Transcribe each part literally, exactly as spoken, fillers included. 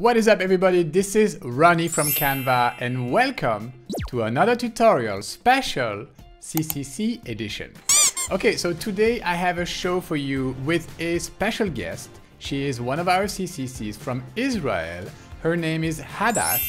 What is up everybody, this is Ronnie from Canva and welcome to another tutorial special C C C edition. Okay, so today I have a show for you with a special guest. She is one of our C C Cs from Israel. Her name is Hadas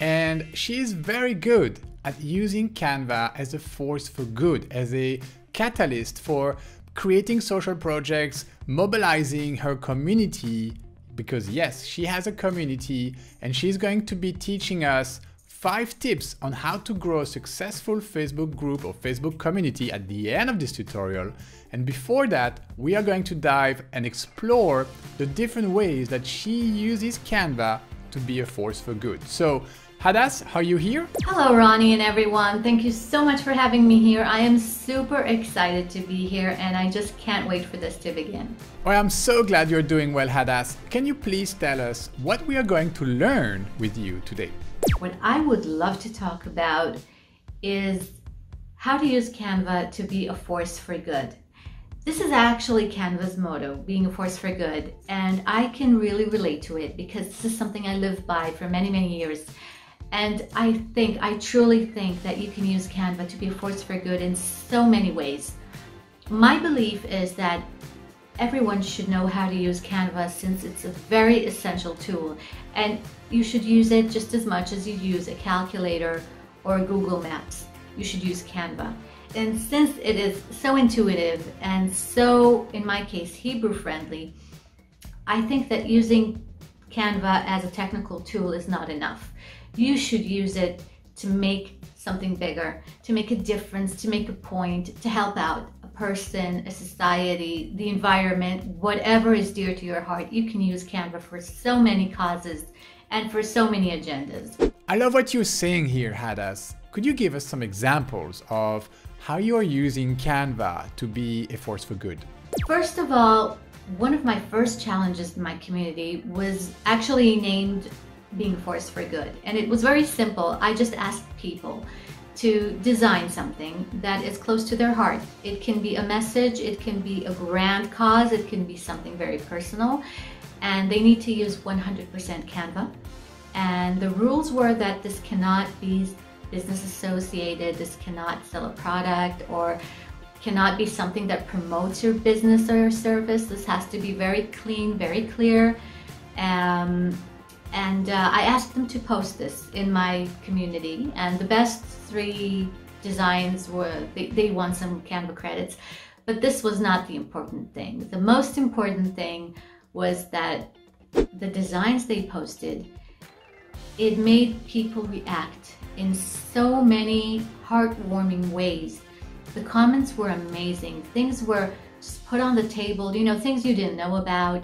and she is very good at using Canva as a force for good, as a catalyst for creating social projects, mobilizing her community, because yes, she has a community and she's going to be teaching us five tips on how to grow a successful Facebook group or Facebook community at the end of this tutorial. And before that, we are going to dive and explore the different ways that she uses Canva to be a force for good. So Hadas, are you here? Hello Ronnie and everyone. Thank you so much for having me here. I am super excited to be here and I just can't wait for this to begin. Well, I'm so glad you're doing well, Hadas. Can you please tell us what we are going to learn with you today? What I would love to talk about is how to use Canva to be a force for good. This is actually Canva's motto, being a force for good, and I can really relate to it because this is something I lived by for many, many years. And I think, I truly think that you can use Canva to be a force for good in so many ways. My belief is that everyone should know how to use Canva since it's a very essential tool and you should use it just as much as you use a calculator or Google Maps. You should use Canva. And since it is so intuitive and so, in my case, Hebrew friendly, I think that using Canva as a technical tool is not enough. You should use it to make something bigger, to make a difference, to make a point, to help out a person, a society, the environment, whatever is dear to your heart. You can use Canva for so many causes and for so many agendas. I love what you're saying here, Hadas. Could you give us some examples of how you are using Canva to be a force for good? First of all, one of my first challenges in my community was actually named being a force for good. And it was very simple. I just asked people to design something that is close to their heart. It can be a message, it can be a grand cause, it can be something very personal, and they need to use one hundred percent Canva. And the rules were that this cannot be business associated, this cannot sell a product, or cannot be something that promotes your business or your service. This has to be very clean, very clear. Um, And uh, I asked them to post this in my community, and the best three designs were, they, they won some Canva credits, but this was not the important thing. The most important thing was that the designs they posted, it made people react in so many heartwarming ways. The comments were amazing. Things were just put on the table, you know, things you didn't know about,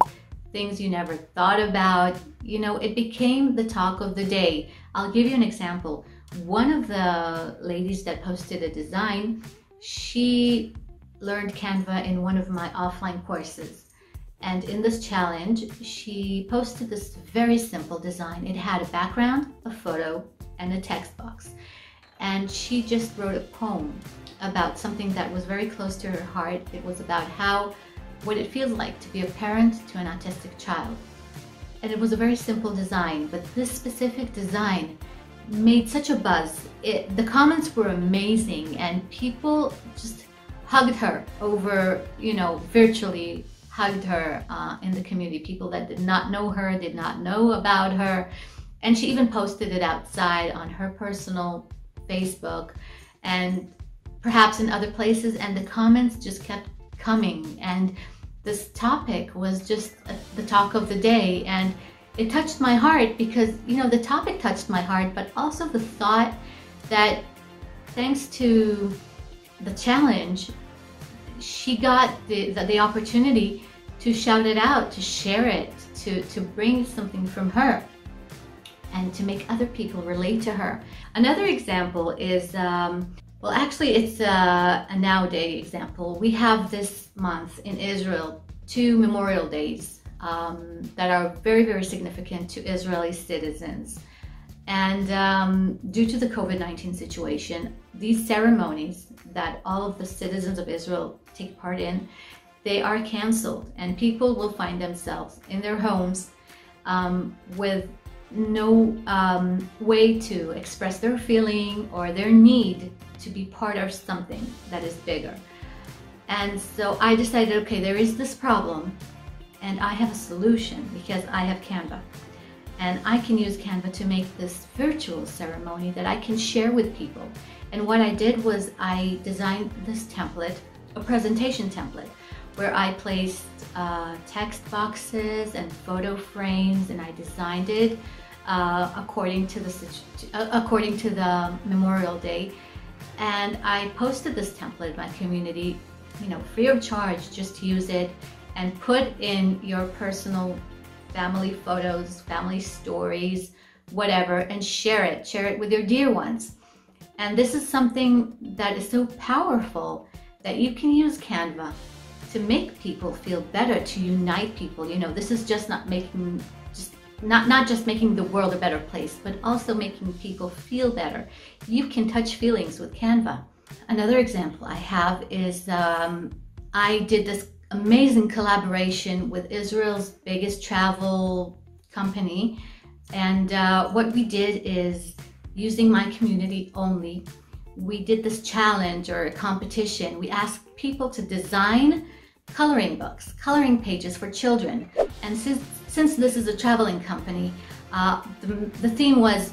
things you never thought about. You know, it became the talk of the day. I'll give you an example. One of the ladies that posted a design, she learned Canva in one of my offline courses. And in this challenge, she posted this very simple design. It had a background, a photo, and a text box. And she just wrote a poem about something that was very close to her heart. It was about how what it feels like to be a parent to an autistic child. And it was a very simple design, but this specific design made such a buzz. It, the comments were amazing and people just hugged her over, you know, virtually hugged her uh, in the community. People that did not know her, did not know about her. And she even posted it outside on her personal Facebook and perhaps in other places. And the comments just kept coming. And this topic was just the talk of the day, and it touched my heart because, you know, the topic touched my heart, but also the thought that thanks to the challenge, she got the, the, the opportunity to shout it out, to share it, to, to bring something from her and to make other people relate to her. Another example is, um, well, actually, it's a, a nowadays example. We have this month in Israel two Memorial Days um, that are very, very significant to Israeli citizens. And um, due to the COVID nineteen situation, these ceremonies that all of the citizens of Israel take part in, they are canceled, and people will find themselves in their homes um, with no um, way to express their feeling or their need to be part of something that is bigger. And so I decided, okay, there is this problem and I have a solution because I have Canva. And I can use Canva to make this virtual ceremony that I can share with people. And what I did was I designed this template, a presentation template, where I placed uh, text boxes and photo frames, and I designed it uh, according to the uh, according to the Memorial Day. And I posted this template in my community, you know, free of charge, just to use it and put in your personal family photos, family stories, whatever, and share it. Share it with your dear ones. And this is something that is so powerful that you can use Canva to make people feel better, to unite people. You know, this is just not making, just not, not just making the world a better place, but also making people feel better. You can touch feelings with Canva. Another example I have is um, I did this amazing collaboration with Israel's biggest travel company. And uh, what we did is, using my community only, we did this challenge or competition. We asked people to design coloring books, coloring pages for children. And since, since this is a traveling company, uh, the, the theme was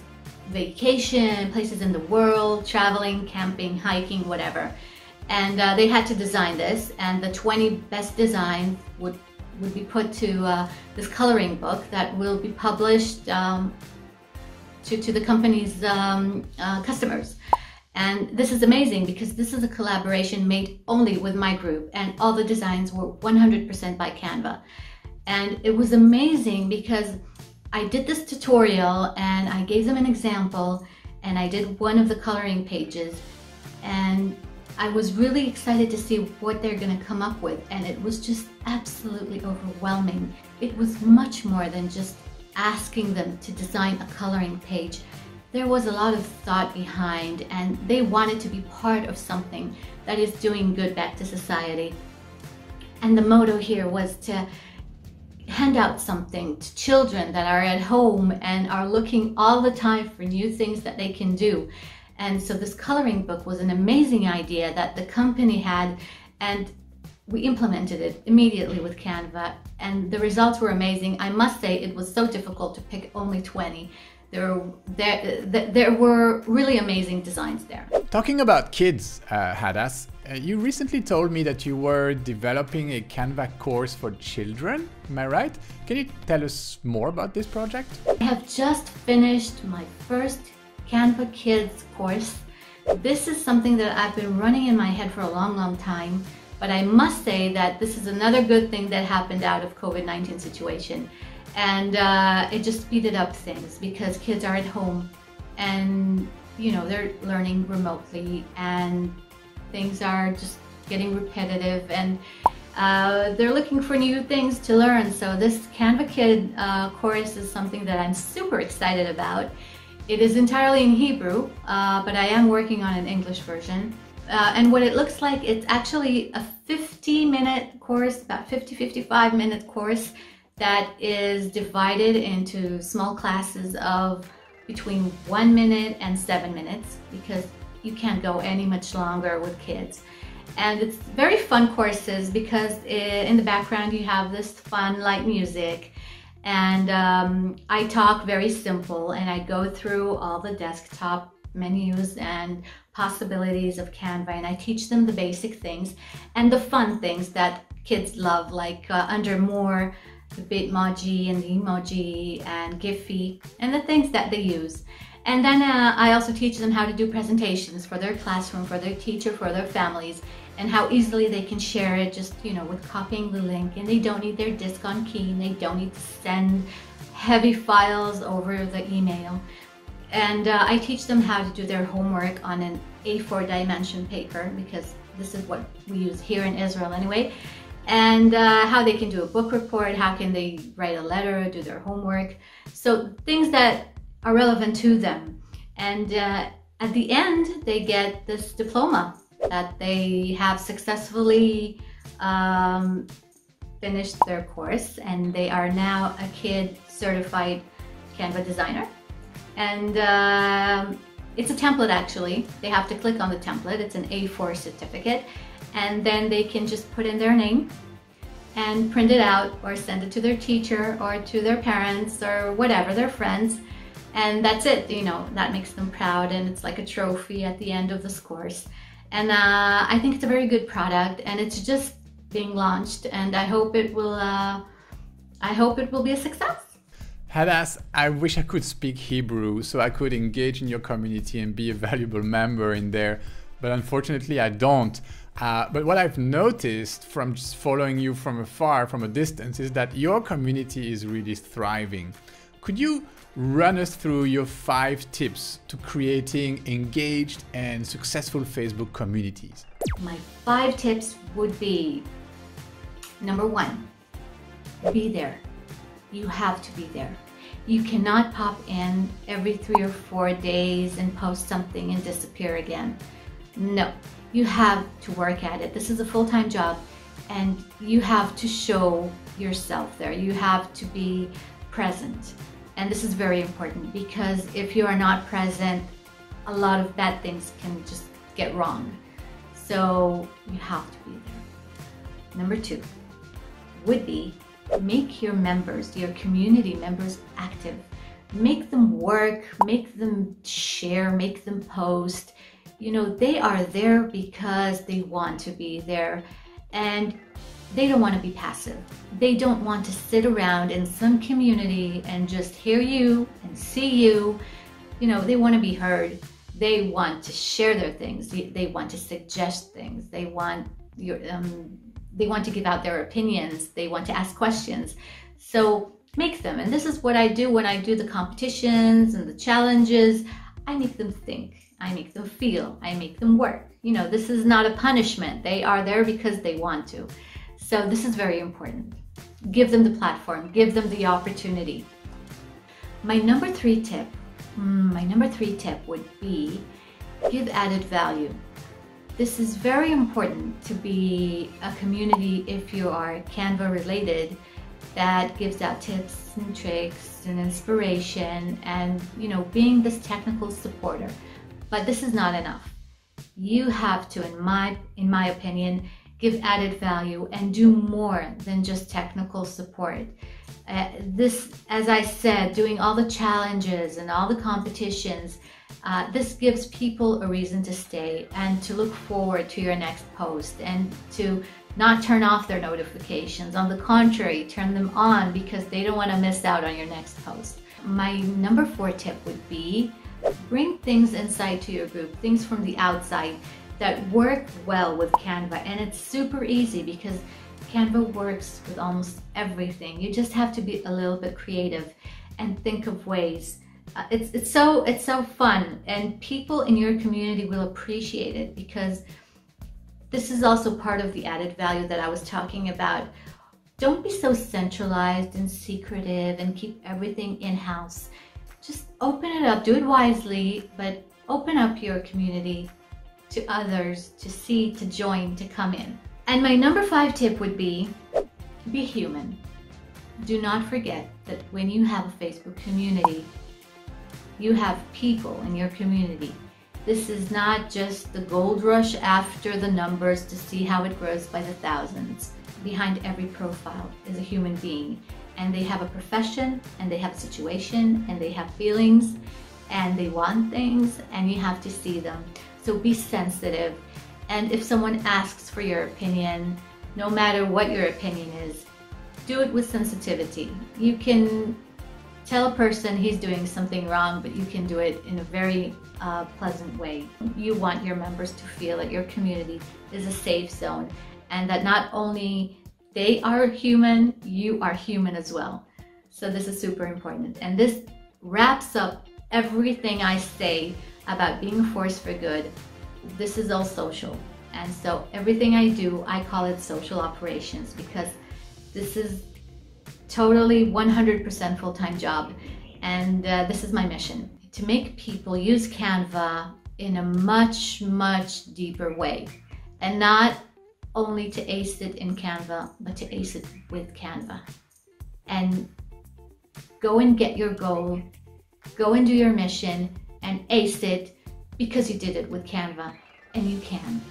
vacation, places in the world, traveling, camping, hiking, whatever. And uh, they had to design this, and the twenty best designs would, would be put to uh, this coloring book that will be published um, to, to the company's um, uh, customers. And this is amazing because this is a collaboration made only with my group, and all the designs were one hundred percent by Canva. And it was amazing because I did this tutorial and I gave them an example, and I did one of the coloring pages, and I was really excited to see what they're going to come up with, and it was just absolutely overwhelming. It was much more than just asking them to design a coloring page. There was a lot of thought behind, and they wanted to be part of something that is doing good back to society. And the motto here was to hand out something to children that are at home and are looking all the time for new things that they can do. And so this coloring book was an amazing idea that the company had, and we implemented it immediately with Canva, and the results were amazing. I must say it was so difficult to pick only twenty. There, there, there were really amazing designs there. Talking about kids, uh, Hadas, uh, you recently told me that you were developing a Canva course for children, am I right? Can you tell us more about this project? I have just finished my first Canva Kids course. This is something that I've been running in my head for a long, long time, but I must say that this is another good thing that happened out of COVID nineteen situation. And uh, it just speeded up things because kids are at home and, you know, they're learning remotely and things are just getting repetitive, and uh, they're looking for new things to learn. So this Canva Kid uh, course is something that I'm super excited about. It is entirely in Hebrew, uh, but I am working on an English version. Uh, and what it looks like, it's actually a fifty minute course, about fifty, fifty-five minute course that is divided into small classes of between one minute and seven minutes because you can't go any much longer with kids. And it's very fun courses because in the background you have this fun light music. And um, I talk very simple, and I go through all the desktop menus and possibilities of Canva, and I teach them the basic things and the fun things that kids love, like uh, under more, the Bitmoji and the emoji and Giphy and the things that they use. And then uh, I also teach them how to do presentations for their classroom, for their teacher, for their families, and how easily they can share it just, you know, with copying the link, and they don't need their disk on key, and they don't need to send heavy files over the email. And uh, I teach them how to do their homework on an A four dimension paper, because this is what we use here in Israel anyway, and uh, how they can do a book report, how can they write a letter, do their homework. So things that are relevant to them. And uh, at the end, they get this diploma that they have successfully um, finished their course, and they are now a Kid Certified Canva Designer. And uh, it's a template actually. They have to click on the template. It's an A four certificate. And then they can just put in their name and print it out or send it to their teacher or to their parents or whatever, their friends. And that's it, you know, that makes them proud, and it's like a trophy at the end of this course. And uh, I think it's a very good product, and it's just being launched, and I hope it will, uh, I hope it will be a success. Hadas, I wish I could speak Hebrew so I could engage in your community and be a valuable member in there, but unfortunately I don't. Uh, but what I've noticed from just following you from afar, from a distance, is that your community is really thriving. Could you run us through your five tips to creating engaged and successful Facebook communities? My five tips would be, number one, be there. You have to be there. You cannot pop in every three or four days and post something and disappear again. No, you have to work at it. This is a full-time job, and you have to show yourself there. You have to be present. And this is very important, because if you are not present, a lot of bad things can just get wrong. So you have to be there. Number two would be, make your members, your community members, active. Make them work, make them share, make them post. You know, they are there because they want to be there, and they don't want to be passive. They don't want to sit around in some community and just hear you and see you. You know, they want to be heard. They want to share their things. They want to suggest things. They want your, um, they want to give out their opinions. They want to ask questions. So make them. And this is what I do when I do the competitions and the challenges. I make them think. I make them feel. I make them work. You know, this is not a punishment. They are there because they want to. So this is very important. Give them the platform, give them the opportunity. My number three tip, my number three tip would be, give added value. This is very important to be a community, if you are Canva related, that gives out tips and tricks and inspiration and, you know, being this technical supporter. But this is not enough. You have to, in my, in my opinion, give added value and do more than just technical support. Uh, this, as I said, doing all the challenges and all the competitions, uh, this gives people a reason to stay and to look forward to your next post and to not turn off their notifications. On the contrary, turn them on, because they don't want to miss out on your next post. My number four tip would be, bring things inside to your group, things from the outside that work well with Canva. And it's super easy, because Canva works with almost everything. You just have to be a little bit creative and think of ways. Uh, it's, it's, so, it's so fun, and people in your community will appreciate it, because this is also part of the added value that I was talking about. Don't be so centralized and secretive and keep everything in-house. Just open it up, do it wisely, but open up your community to others, to see, to join, to come in. And my number five tip would be, be human. Do not forget that when you have a Facebook community, you have people in your community. This is not just the gold rush after the numbers to see how it grows by the thousands. Behind every profile is a human being, and they have a profession, and they have a situation, and they have feelings, and they want things, and you have to see them. So be sensitive, and if someone asks for your opinion, no matter what your opinion is, do it with sensitivity. You can tell a person he's doing something wrong, but you can do it in a very uh, pleasant way. You want your members to feel that your community is a safe zone, and that not only they are human, you are human as well. So this is super important, and this wraps up everything I say about being a force for good. This is all social, and so everything I do, I call it social operations, because this is totally one hundred percent full-time job, and uh, this is my mission, to make people use Canva in a much, much deeper way, and not only to ace it in Canva, but to ace it with Canva. And go and get your goal, go and do your mission and ace it because you did it with Canva, and you can.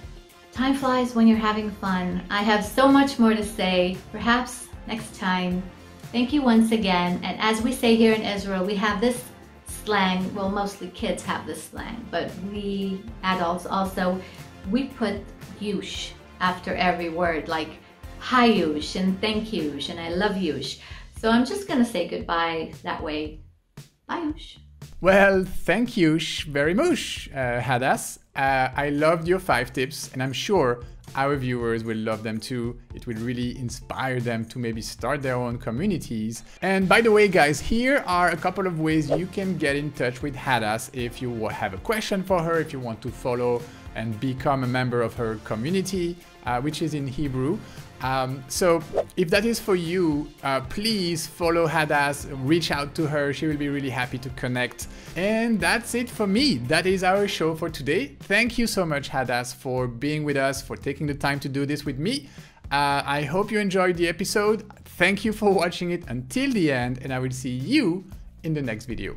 Time flies when you're having fun. I have so much more to say, perhaps next time. Thank you once again, and as we say here in Israel, we have this slang, well, mostly kids have this slang, but we adults also, we put yush after every word, like hi yush and thank yush and I love yush. So I'm just gonna say goodbye that way. Bye yush. Well, thank yush very much, uh, Hadas. Uh, I loved your five tips, and I'm sure our viewers will love them too. It will really inspire them to maybe start their own communities. And by the way, guys, here are a couple of ways you can get in touch with Hadas if you have a question for her, if you want to follow and become a member of her community, uh, which is in Hebrew. Um, so if that is for you, uh, please follow Hadas, reach out to her. She will be really happy to connect. And that's it for me. That is our show for today. Thank you so much, Hadas, for being with us, for taking the time to do this with me. Uh, I hope you enjoyed the episode. Thank you for watching it until the end, and I will see you in the next video.